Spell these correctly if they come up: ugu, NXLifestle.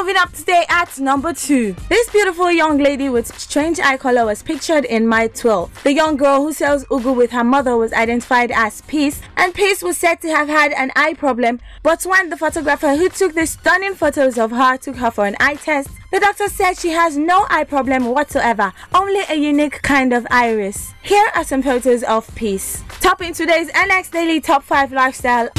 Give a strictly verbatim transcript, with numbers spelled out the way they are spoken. Moving up today at number two. This beautiful young lady with strange eye color was pictured in May twelfth. The young girl who sells ugu with her mother was identified as Peace, and Peace was said to have had an eye problem, but when the photographer who took the stunning photos of her took her for an eye test, the doctor said she has no eye problem whatsoever, only a unique kind of iris. Here are some photos of Peace. Topping today's N X Daily Top five Lifestyle.